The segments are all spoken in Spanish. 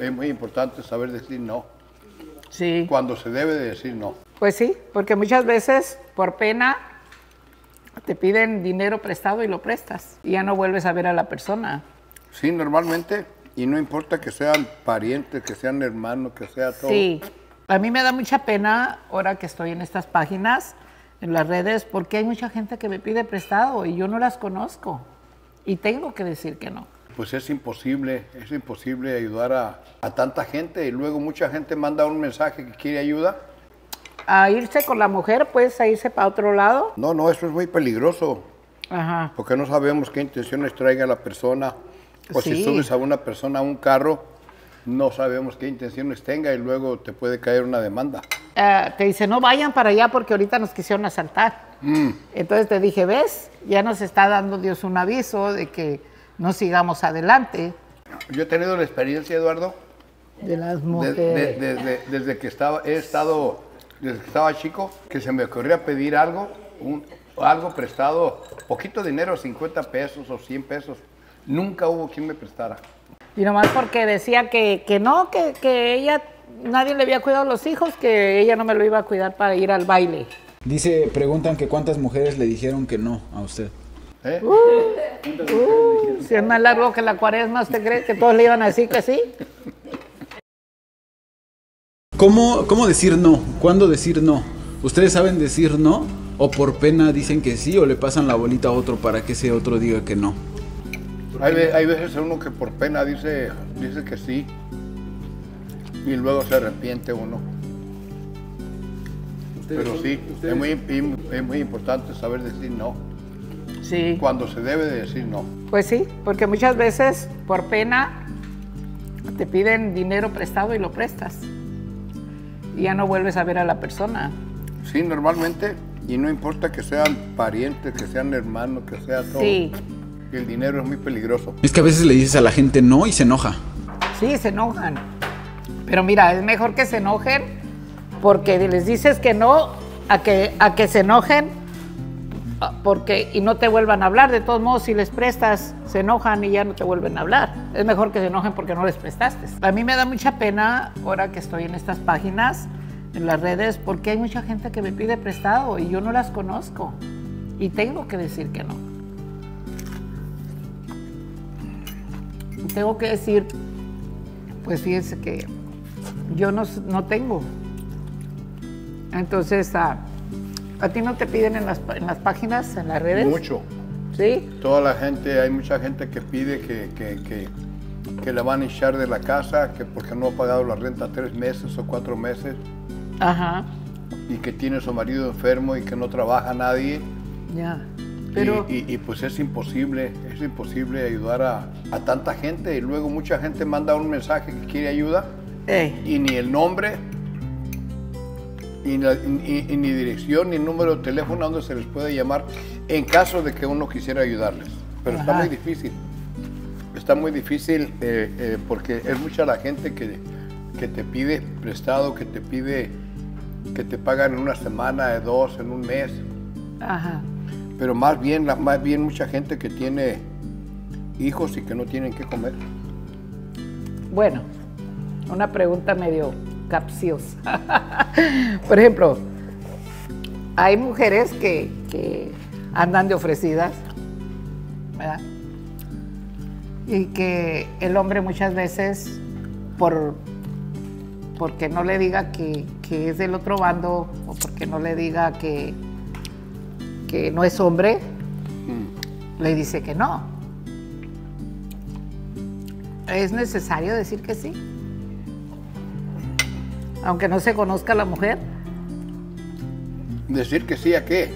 es muy importante saber decir no. Sí. Cuando se debe de decir no. Pues sí, porque muchas veces por pena te piden dinero prestado y lo prestas. Y ya no vuelves a ver a la persona. Sí, normalmente. Y no importa que sean parientes, que sean hermanos, que sea todo. Sí. A mí me da mucha pena ahora que estoy en estas páginas, en las redes, porque hay mucha gente que me pide prestado y yo no las conozco. Y tengo que decir que no. Pues es imposible ayudar a tanta gente. Y luego mucha gente manda un mensaje que quiere ayuda. A irse con la mujer, pues, a irse para otro lado. No, no, eso es muy peligroso. Ajá. Porque no sabemos qué intenciones traiga la persona. O sí. Si subes a una persona a un carro, no sabemos qué intenciones tenga y luego te puede caer una demanda. Te dice, no vayan para allá porque ahorita nos quisieron asaltar. Mm. Entonces te dije, ¿ves? Ya nos está dando Dios un aviso de que no sigamos adelante. Yo he tenido la experiencia, Eduardo, de las mujeres. Desde que estaba chico, que se me ocurría pedir algo, algo prestado, poquito dinero, 50 pesos o 100 pesos. Nunca hubo quien me prestara. Y nomás porque decía que ella, nadie le había cuidado a los hijos, que ella no me lo iba a cuidar para ir al baile. Dice, preguntan que cuántas mujeres le dijeron que no a usted. ¿Eh? Si es más largo que la cuaresma, ¿usted cree que todos le iban a decir que sí? ¿Cómo decir no? ¿Cuándo decir no? ¿Ustedes saben decir no? ¿O por pena dicen que sí o le pasan la bolita a otro para que ese otro diga que no? Hay veces uno que por pena dice que sí y luego se arrepiente uno. Pero sí, es muy importante saber decir no. Sí. Cuando se debe de decir no. Pues sí, porque muchas veces por pena te piden dinero prestado y lo prestas. Y ya no vuelves a ver a la persona. Sí, normalmente. Y no importa que sean parientes, que sean hermanos, que sea todo. Sí. El dinero es muy peligroso. Es que a veces le dices a la gente no y se enoja. Sí, se enojan. Pero mira, es mejor que se enojen porque les dices que no a que se enojen porque y no te vuelvan a hablar. De todos modos, si les prestas, se enojan y ya no te vuelven a hablar. Es mejor que se enojen porque no les prestaste. A mí me da mucha pena ahora que estoy en estas páginas, en las redes, porque hay mucha gente que me pide prestado y yo no las conozco. Y tengo que decir que no. Tengo que decir, pues fíjense que yo no tengo. Entonces, ¿a ti no te piden en las páginas, en las redes? Mucho. ¿Sí? Toda la gente, hay mucha gente que pide que la van a echar de la casa, que porque no ha pagado la renta 3 meses o 4 meses. Ajá. Y que tiene a su marido enfermo y que no trabaja nadie. Ya. Pero... Y pues es imposible ayudar a tanta gente. Y luego mucha gente manda un mensaje que quiere ayuda. Y ni el nombre, y ni dirección, ni número de teléfono donde se les puede llamar en caso de que uno quisiera ayudarles. Pero ajá, está muy difícil. Está muy difícil porque es mucha la gente que te pide prestado, que te pide que te pagan en una semana, 2, en un mes. Ajá. Pero más bien mucha gente que tiene hijos y que no tienen qué comer. Bueno, una pregunta medio capciosa. Por ejemplo, hay mujeres que andan de ofrecidas, ¿verdad? Y que el hombre muchas veces, porque no le diga que es del otro bando o porque no le diga que no es hombre, le dice que no. ¿Es necesario decir que sí? Aunque no se conozca la mujer. ¿Decir que sí a qué?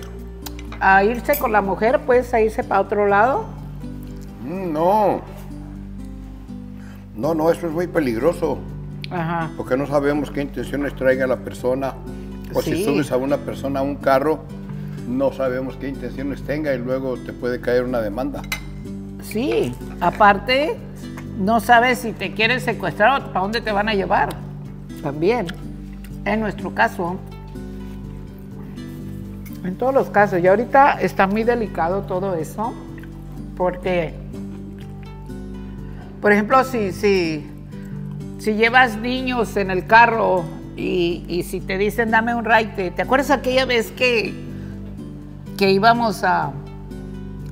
A irse con la mujer, pues, a irse para otro lado. No. No, no, eso es muy peligroso. Ajá. Porque no sabemos qué intenciones traiga la persona. O sí. Si subes a una persona a un carro, no sabemos qué intenciones tenga y luego te puede caer una demanda. Sí, aparte, no sabes si te quieren secuestrar o para dónde te van a llevar. También, en nuestro caso, en todos los casos. Y ahorita está muy delicado todo eso, porque, por ejemplo, si si llevas niños en el carro y si te dicen dame un ride, ¿te acuerdas aquella vez que íbamos a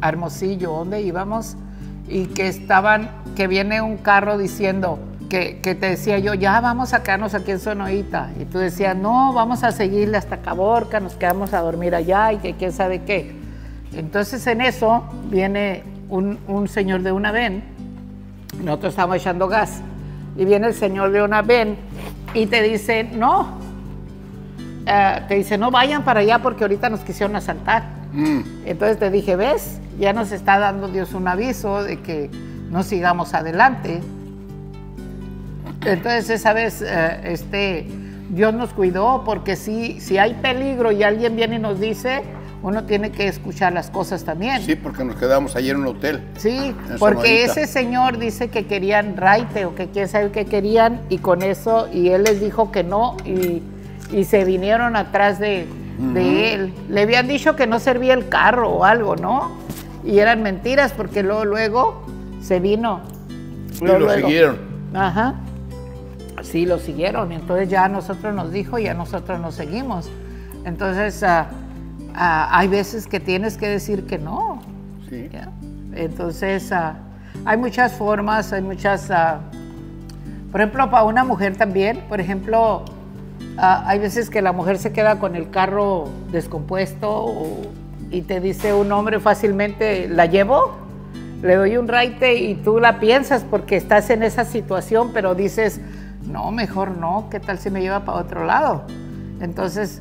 Hermosillo, donde íbamos? Y que estaban, que viene un carro diciendo, que te decía yo, ya vamos a quedarnos aquí en Sonoita. Y tú decías, no, vamos a seguirle hasta Caborca, nos quedamos a dormir allá y que quién sabe qué. Entonces en eso viene un señor de una ven, nosotros estamos echando gas, y viene el señor de una ven y te dice, no, vayan para allá porque ahorita nos quisieron asaltar. Entonces te dije, ¿ves? Ya nos está dando Dios un aviso de que no sigamos adelante. Entonces esa vez Dios nos cuidó, porque si hay peligro y alguien viene y nos dice, uno tiene que escuchar las cosas también. Sí, porque nos quedamos ayer en un hotel. Sí, porque ese señor dice que querían raite o que quién sabe qué querían, y con eso, y él les dijo que no, y se vinieron atrás de él. Le habían dicho que no servía el carro o algo, ¿no? Y eran mentiras, porque luego se vino. Y lo siguieron. Ajá. Sí, lo siguieron. Entonces ya a nosotros nos dijo y a nosotros nos seguimos. Entonces hay veces que tienes que decir que no. Sí. ¿Ya? Entonces hay muchas formas, hay muchas... por ejemplo, para una mujer también, por ejemplo... hay veces que la mujer se queda con el carro descompuesto y te dice un hombre fácilmente, ¿la llevo? Le doy un raite, y tú la piensas porque estás en esa situación, pero dices, no, mejor no, ¿qué tal si me lleva para otro lado? Entonces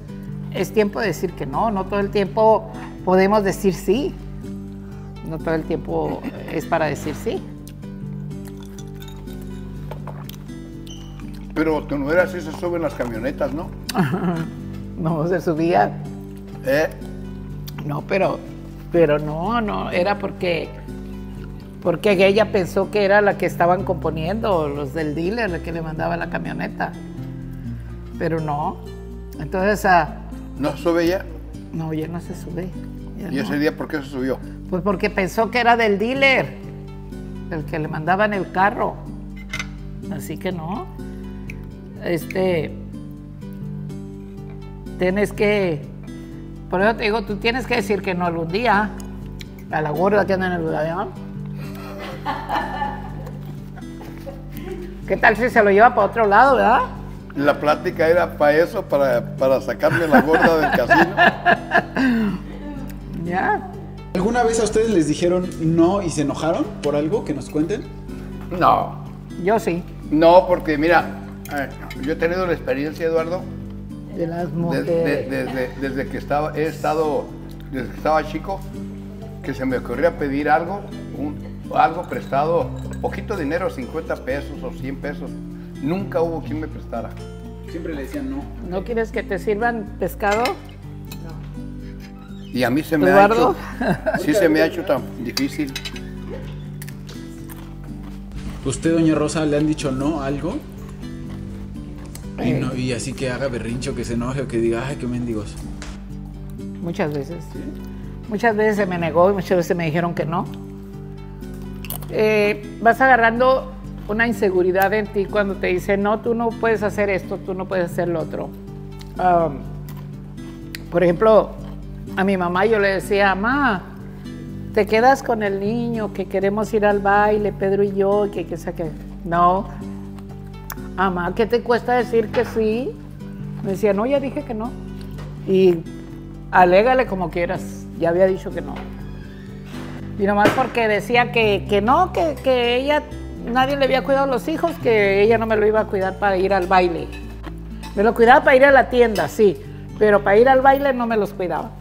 es tiempo de decir que no, no todo el tiempo podemos decir sí, no todo el tiempo es para decir sí. Pero tu nuera sí se sube en las camionetas, ¿no? No, se subía. No, pero no, era porque ella pensó que era la que estaban componiendo, los del dealer, la que le mandaba la camioneta. Pero no. Entonces, ¿no sube ella? No, ya no se sube. ¿Y ese día por qué se subió? Pues porque pensó que era del dealer, el que le mandaban el carro. Así que no. Tienes que, por eso te digo, tú tienes que decir que no algún día a la gorda que anda en el avión. ¿Qué tal si se lo lleva para otro lado, verdad? La plática era para eso, para sacarme la gorda del casino. Ya. ¿Alguna vez a ustedes les dijeron no y se enojaron por algo que nos cuenten? No. Yo sí. No, porque mira... yo he tenido la experiencia, Eduardo, de las mujeres. Desde que estaba chico, que se me ocurría pedir algo, algo prestado, poquito dinero, 50 pesos o 100 pesos. Nunca hubo quien me prestara. Siempre le decían no. ¿No quieres que te sirvan pescado? No. Y a mí se me ha hecho tan difícil. ¿Usted, doña Rosa, le han dicho no a algo? Y, no, y así que haga berrincho, que se enoje o que diga, ay, qué mendigos. Muchas veces. ¿Sí? Muchas veces se me negó y muchas veces me dijeron que no. Vas agarrando una inseguridad en ti cuando te dicen, no, tú no puedes hacer esto, tú no puedes hacer lo otro. Por ejemplo, a mi mamá yo le decía, mamá, te quedas con el niño, que queremos ir al baile, Pedro y yo, que saque. No. Mamá, ¿qué te cuesta decir que sí? Me decía, no, ya dije que no. Y alégale como quieras, ya había dicho que no. Y nomás porque decía que no, que ella, nadie le había cuidado a los hijos, que ella no me lo iba a cuidar para ir al baile. Me lo cuidaba para ir a la tienda, sí, pero para ir al baile no me los cuidaba.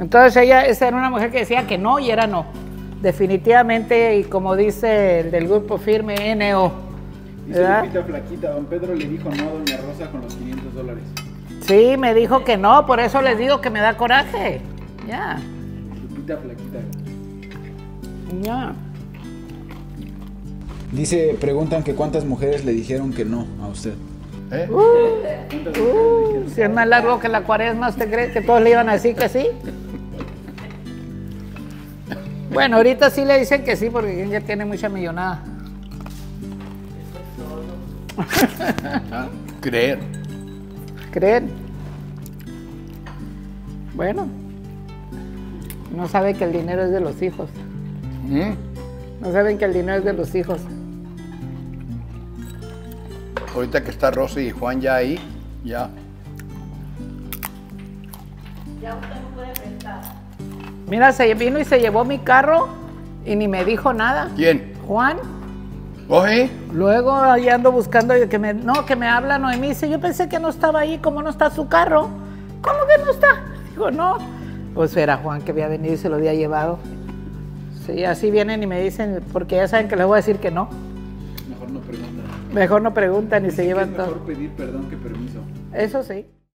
Entonces ella, esa era una mujer que decía que no y era no. Definitivamente, y como dice el del grupo firme, NO. Dice Lupita Flaquita, don Pedro le dijo no a doña Rosa con los $500. Sí, me dijo que no, por eso les digo que me da coraje. Ya. Lupita Flaquita. Ya. Dice, preguntan que cuántas mujeres le dijeron que no a usted. Si es más largo que la cuaresma, ¿usted cree que todos le iban a decir que sí? Bueno, ahorita sí le dicen que sí, porque ya tiene mucha millonada. Creer. Creer. Bueno, no sabe que el dinero es de los hijos. No saben que el dinero es de los hijos. Ahorita que está Rosa y Juan ya ahí, ya. Ya usted no puede prestar. Mira, se vino y se llevó mi carro y ni me dijo nada. ¿Quién? Juan. ¿Oye? Luego ahí ando buscando que me habla Noemí. Dice, yo pensé que no estaba ahí, ¿cómo no está su carro? ¿Cómo que no está? Digo, no. Pues era Juan que había venido y se lo había llevado. Sí, así vienen y me dicen, porque ya saben que les voy a decir que no. Mejor no preguntan. Mejor no preguntan y se llevan todo. Es mejor pedir perdón que permiso. Eso sí.